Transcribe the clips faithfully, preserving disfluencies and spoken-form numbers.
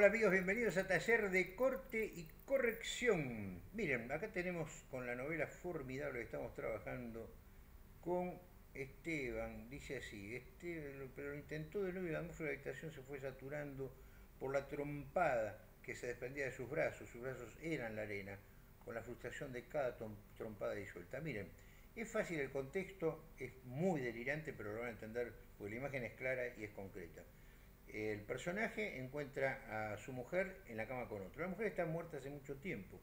Hola amigos, bienvenidos a Taller de Corte y Corrección. Miren, acá tenemos con la novela formidable que estamos trabajando con Esteban. Dice así: este, pero lo intentó de nuevo y la atmósfera de la habitación se fue saturando por la trompada que se desprendía de sus brazos. Sus brazos eran la arena, con la frustración de cada trompada disuelta. Miren, es fácil el contexto, es muy delirante, pero lo van a entender porque la imagen es clara y es concreta. El personaje encuentra a su mujer en la cama con otro. La mujer está muerta hace mucho tiempo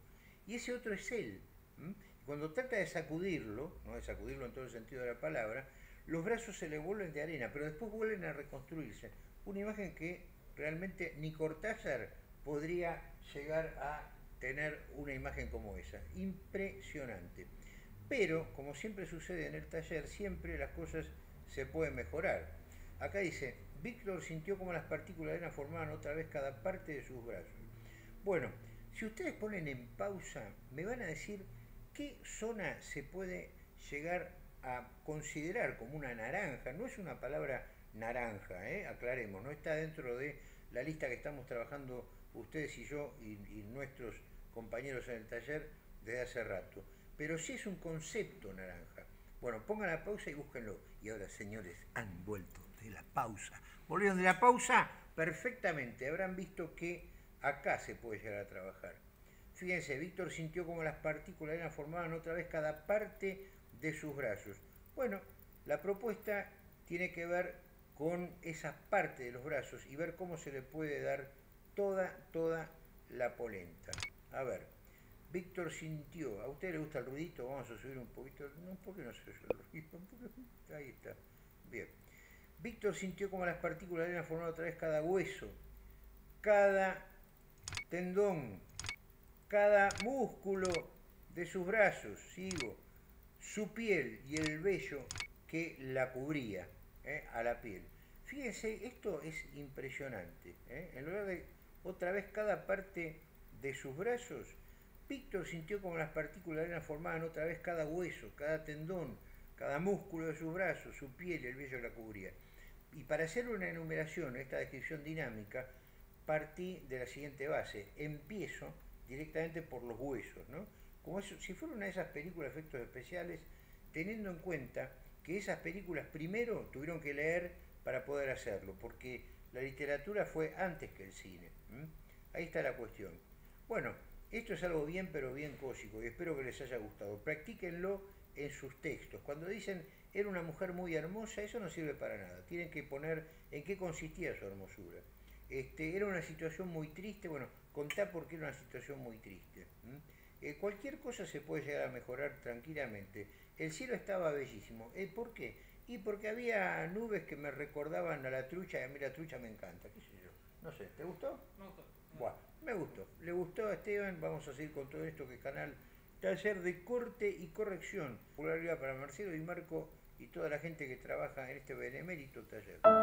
y ese otro es él. ¿Mm? Cuando trata de sacudirlo, no de sacudirlo en todo el sentido de la palabra, los brazos se le vuelven de arena, pero después vuelven a reconstruirse. Una imagen que realmente ni Cortázar podría llegar a tener una imagen como esa. Impresionante. Pero, como siempre sucede en el taller, siempre las cosas se pueden mejorar. Acá dice: Víctor sintió como las partículas de arena formaban otra vez cada parte de sus brazos. Bueno, si ustedes ponen en pausa, me van a decir qué zona se puede llegar a considerar como una naranja. No es una palabra naranja, ¿eh? Aclaremos, no está dentro de la lista que estamos trabajando ustedes y yo y, y nuestros compañeros en el taller desde hace rato. Pero sí es un concepto naranja. Bueno, pongan la pausa y búsquenlo. Y ahora, señores, han vuelto de la pausa. ¿Volvieron de la pausa? Perfectamente. Habrán visto que acá se puede llegar a trabajar. Fíjense, Víctor sintió como las partículas de arena formaban otra vez cada parte de sus brazos. Bueno, la propuesta tiene que ver con esas partes de los brazos y ver cómo se le puede dar toda, toda la polenta. A ver. Víctor sintió, ¿a usted le gusta el ruidito? Vamos a subir un poquito, no, ¿por qué no se oye el ruido? Ahí está, bien. Víctor sintió como las partículas de arena formaban otra vez cada hueso, cada tendón, cada músculo de sus brazos, sigo, su piel y el vello que la cubría, ¿eh? A la piel. Fíjense, esto es impresionante, ¿eh? En lugar de otra vez cada parte de sus brazos, Víctor sintió como las partículas de arena formaban otra vez cada hueso, cada tendón, cada músculo de sus brazos, su piel, el vello la cubría. Y para hacer una enumeración, esta descripción dinámica, partí de la siguiente base. Empiezo directamente por los huesos, ¿no? Como eso, si fuera una de esas películas de efectos especiales, teniendo en cuenta que esas películas primero tuvieron que leer para poder hacerlo, porque la literatura fue antes que el cine. ¿Mm? Ahí está la cuestión. Bueno, esto es algo bien, pero bien cósico, y espero que les haya gustado. Practíquenlo en sus textos. Cuando dicen, era una mujer muy hermosa, eso no sirve para nada. Tienen que poner en qué consistía su hermosura. Este, era una situación muy triste, bueno, contá por qué era una situación muy triste. ¿Mm? Eh, cualquier cosa se puede llegar a mejorar tranquilamente. El cielo estaba bellísimo. ¿Eh, por qué? Y porque había nubes que me recordaban a la trucha, y a mí la trucha me encanta, qué sé yo. No sé, ¿te gustó? Me gustó. Buah, me gustó. Le gustó a Esteban. Vamos a seguir con todo esto que es canal Taller de Corte y Corrección. Guía para Marcelo di Marco y toda la gente que trabaja en este benemérito taller.